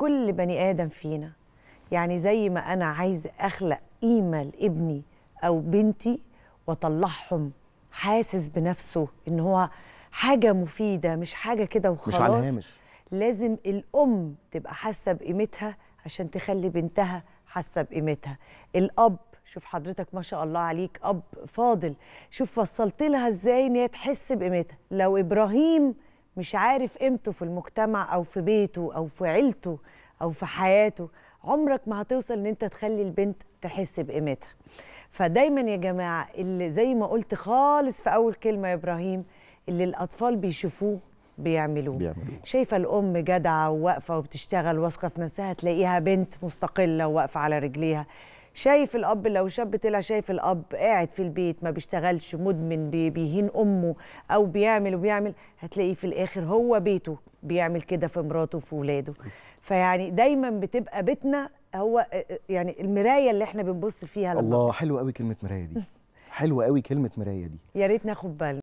كل بني آدم فينا. يعني زي ما أنا عايز أخلق قيمة لابني أو بنتي وأطلعهم حاسس بنفسه إن هو حاجة مفيدة، مش حاجة كده وخلاص، مش على الهامش. لازم الأم تبقى حاسة بقيمتها عشان تخلي بنتها حاسة بقيمتها. الأب، شوف حضرتك ما شاء الله عليك أب فاضل، شوف وصلت لها إزاي إن هي تحس بقيمتها. لو إبراهيم مش عارف قيمته في المجتمع أو في بيته أو في عيلته أو في حياته، عمرك ما هتوصل إن أنت تخلي البنت تحس بقيمتها. فدايما يا جماعة، اللي زي ما قلت خالص في أول كلمة يا إبراهيم، اللي الأطفال بيشوفوه بيعملوه. شايفة الأم جدعة وواقفة وبتشتغل واثقة في نفسها، تلاقيها بنت مستقلة وواقفة على رجليها. شايف الأب، لو شاب طلع شايف الأب قاعد في البيت ما بيشتغلش، مدمن، بيهين أمه أو بيعمل، هتلاقيه في الآخر هو بيته بيعمل كده في مراته وفي ولاده. فيعني دايما بتبقى بيتنا هو يعني المراية اللي احنا بنبص فيها. الله، حلوة قوي كلمة مراية دي، حلوة قوي كلمة مراية دي، يا ريت ناخد بالنا.